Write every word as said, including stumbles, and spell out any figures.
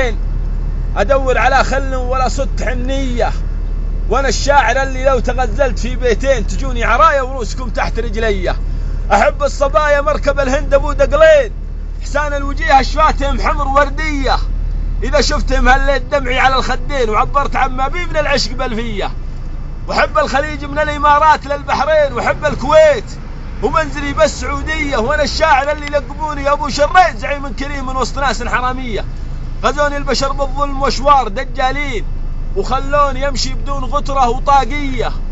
وين أدور على خل ولا سطح منية، وأنا الشاعر اللي لو تغزلت في بيتين تجوني عرايا ورؤوسكم تحت رجلي. أحب الصبايا مركب الهند أبو دقلين، حسان الوجيه شفاتهم حمر وردية، إذا شفتهم هليت دمعي على الخدين وعبرت عما بي من العشق بالفية. وأحب الخليج من الإمارات للبحرين، وأحب الكويت ومنزلي بالسعودية، وأنا الشاعر اللي لقبوني أبو شرين زعيم كريم من وسط ناس حرامية. غزوني البشر بالظلم وشوار دجالين، وخلوني يمشي بدون غترة وطاقية.